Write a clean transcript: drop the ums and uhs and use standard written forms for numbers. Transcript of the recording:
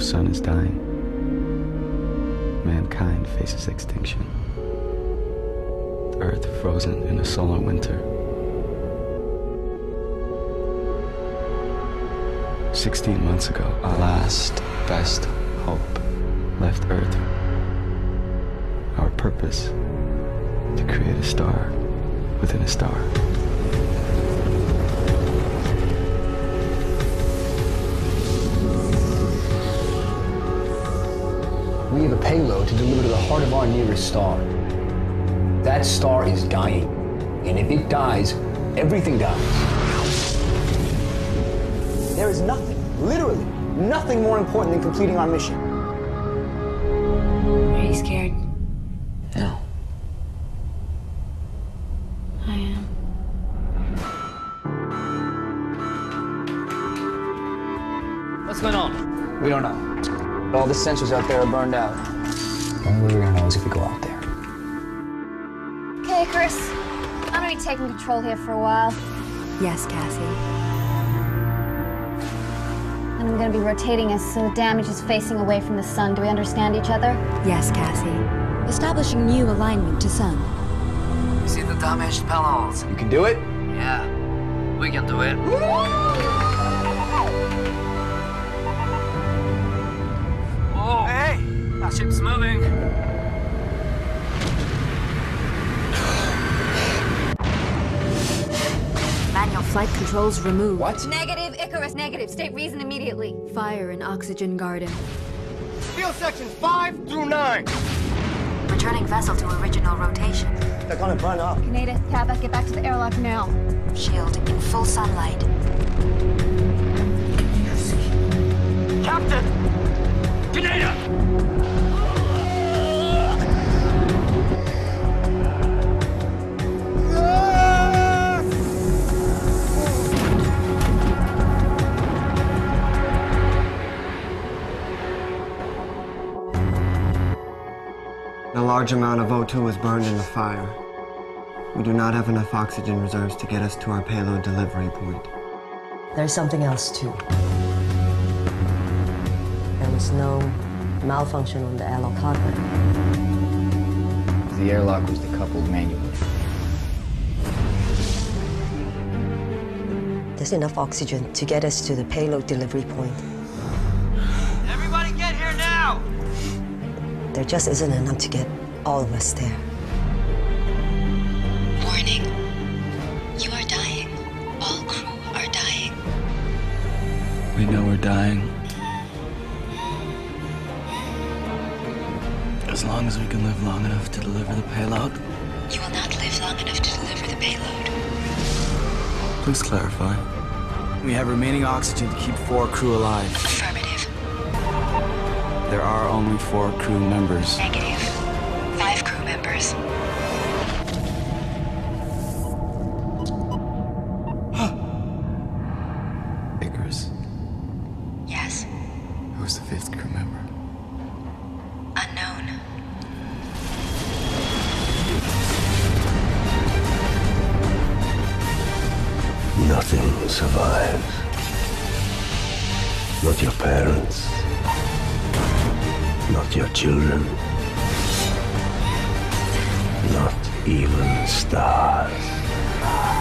Our sun is dying. Mankind faces extinction. The Earth frozen in a solar winter. 16 months ago, our last, best hope left Earth. Our purpose, to create a star within a star. We have a payload to deliver to the heart of our nearest star. That star is dying, and if it dies, everything dies. There is nothing, literally nothing more important than completing our mission. Are you scared? No. I am. What's going on? We don't know. All the sensors out there are burned out. The only way we're gonna know is if we go out there. Okay, Chris. I'm gonna be taking control here for a while. Yes, Cassie. And I'm gonna be rotating us so the damage is facing away from the sun. Do we understand each other? Yes, Cassie. Establishing new alignment to sun. You see the damaged panels? You can do it? Yeah, we can do it. Woo! That ship's moving. Manual flight controls removed. What? Negative, Icarus, negative. State reason immediately. Fire in oxygen garden. Field sections 5 through 9. Returning vessel to original rotation. They're gonna burn up. Kaneda, Tava, get back to the airlock now. Shield in full sunlight. Captain! Kaneda! A large amount of O2 was burned in the fire. We do not have enough oxygen reserves to get us to our payload delivery point. There's something else, too. There was no malfunction on the airlock hardware. The airlock was decoupled manually. There's enough oxygen to get us to the payload delivery point. Everybody get here now! There just isn't enough to get all of us there. Warning. You are dying. All crew are dying. We know we're dying. As long as we can live long enough to deliver the payload. You will not live long enough to deliver the payload. Please clarify. We have remaining oxygen to keep 4 crew alive. There are only 4 crew members. Negative. 5 crew members. Icarus. Yes. Who's the 5th crew member? Unknown. Nothing survives. Not your parents. Not your children. Not even stars.